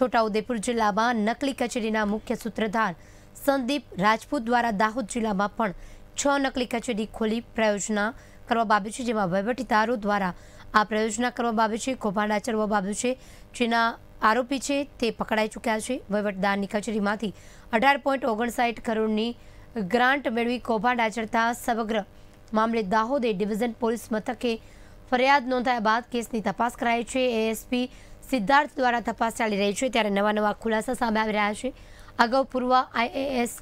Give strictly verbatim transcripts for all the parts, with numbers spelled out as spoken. છોટાઉદેપુર જિલ્લામાં નકલી કચેરીના મુખ્ય સૂત્રધાર સંદીપ રાજપૂત દ્વારા દાહોદ જિલ્લામાં પણ છ નકલી કચેરી ખોલી પ્રયોજના કરવા બાબતે છે, જેમાં વહીવટીદારો દ્વારા આ પ્રયોજના કરવા બાબતે છે, કૌભાંડ આચરવા બાબતે છે, જેના આરોપી છે તે પકડાઈ ચૂક્યા છે। વહીવટદારની કચેરીમાંથી અઢાર પોઈન્ટ ઓગણસાઠ કરોડની ગ્રાન્ટ મેળવી કૌભાંડ આચરતા સમગ્ર मामले दाहोद डिविजन पुलिस मथके फरियाद नोंधाया बाद केसनी तपास कराई है। एएसपी सिद्धार्थ द्वारा तपास चाली रही है, त्यारे नवा नवा खुलासा सामे आवी रह्या छे। अगाऊ पूर्व आईएएस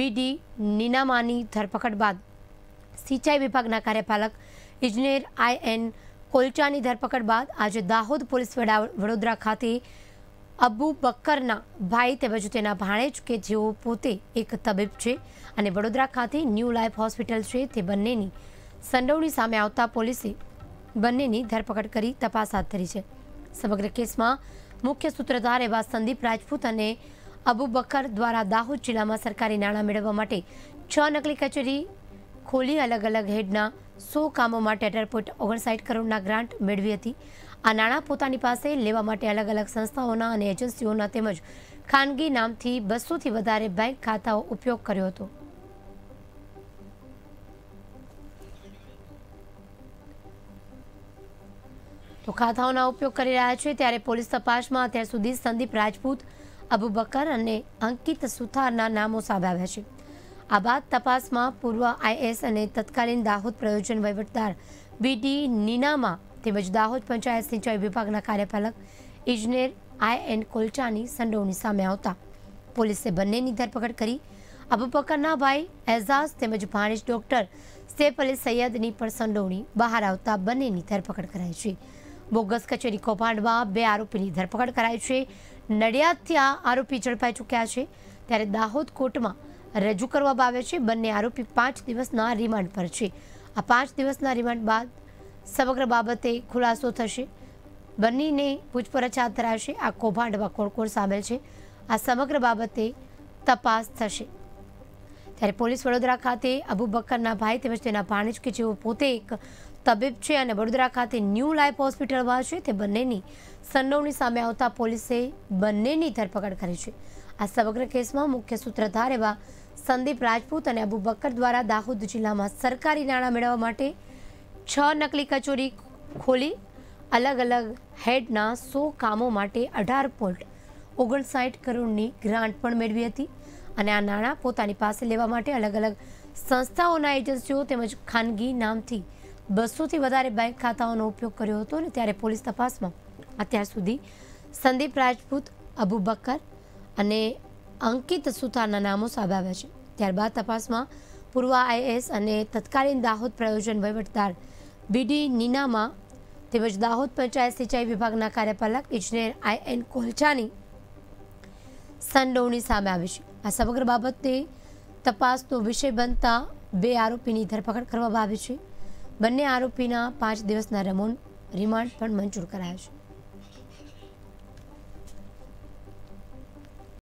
बी.डी. नीनामा की धरपकड़ बाद सिंचाई विभाग कार्यपालक इजनेर आई.एन. कोलचानी धरपकड़ बाद आज दाहोद पुलिस वडोदरा खाते अबू बक्करना भाई तेमज तेना भाणेज के जेओ पोते एक तबीब छे अने वडोदरा खाते न्यू लाइफ हॉस्पिटल छे ते बंनेनी संडोवणी सामे आवता पोलीसे बंनेनी धरपकड़ करी तपास हाथ धरी छे। समग्र केसमां मुख्य सूत्रधार एवा संदीप राजपूत अने अबू बक्कर द्वारा दाहोद जिल्लामां सरकारी नाणां मेळववा माटे छ नकली कचेरी खोली अलग अलग हेडना सौ कामों माटे अठार पॉइंट ओगणसाठ करोड़ना ग्रांट मेळवी हती। आ नाणां पोतानी पासे लेवा माटे अलग अलग संस्थाओना अने एजन्सीओना तेमज खानगी नामथी बसो थी वधारे बैंक खाताओ उपयोग कर्यो हतो। तो खाताओना उपयोग करी रह्या छे त्यारे पोलीस तपासमां त्यार सुधी संदीप राजपूत, अबू बकर अने अंकित सुथारना नामो सामे आव्या छे। आ बाद तपासमां पूर्व आईएएस अने तत्कालीन दाहोद प्रयोजन वहीवटदार बी.डी. नीनामा तेमज दाहोद पंचायत सिंचाई विभागना कार्यपालक इजनेर आई.एन. कोलचानी संडोवणी सामे आवता पोलीसे बंनेनी धरपकड़ करी। अबूबकरना भाई एजाज तेमज भाणेज डॉक्टर सैफ अली सैयदनी पण संडोवणी बहार आवता बंनेनी धरपकड़ कराई छे। बोगस कचेरी कौभांडमां बे आरोपीनी धरपकड़ कराई छे। नडियादथी आ आरोपी झड़पाई चूक्या छे, त्यारे दाहोद कोर्टमां रजू करवामां आव्या छे। बंने आरोपी पांच दिवसना रिमांड पर छे। आ पांच दिवसना रिमांड बाद समग्र बाबते खुलासो थशे, बंनेने पूछपरछ हाथ धराशे। आ कौभांडमां कोण कोण सामेल छे आ समग्र बाबते तपास थशे। त्यारे पोलीस वडोदरा खाते अबू बकरना भाई तेमज तेना भाणेज के जेओ पोते एक तबीब छे अने वडोदरा खाते न्यू लाइफ हॉस्पिटलमां छे ते बंनेनी संडोवणी सामे आवता पोलीसे बंनेनी धरपकड़ करी छे। आ समग्र केसमां मुख्य सूत्रधार एवा संदीप राजपूत अने अबू बकर द्वारा दाहोद जिल्लामां सरकारी नाणां मेळववा माटे छ नकली कचोरी खोली अलग अलग हेडना सौ कामों माटे अठार पॉइंट ओगणसाठ करोड़नी ग्रांट पण मेळवी हती अने आ नाणां पोतानी पासे लेवा माटे अलग अलग संस्थाओना एजन्सीओ तेमज खानगी नामथी बसो थी वधारे बैंक खाताओनो उपयोग कर्यो हतो अने त्यारे पोलीस तपासमां अत्यार सुधी संदीप राजपूत, अबू बकर अने अंकित सुथारना नामो सामे आव्या छे। त्यारबाद तपासमां पूर्व आईएएस अने तत्कालीन दाहोद प्रयोजन वहीवटदार बी.डी. नीनामा तेमज दाहोद पंचायत सिंचाई विभागना कार्यपालक इजनेर आई.एन. कोलचानी संडोवणी सामे आवी छे। आ समग्र बाबते तपासनो विषय बनता बे आरोपीनी धरपकड़ करवामां आवी छे। बंने आरोपीना पांच दिवसना रिमांड पण मंजूर कराया छे।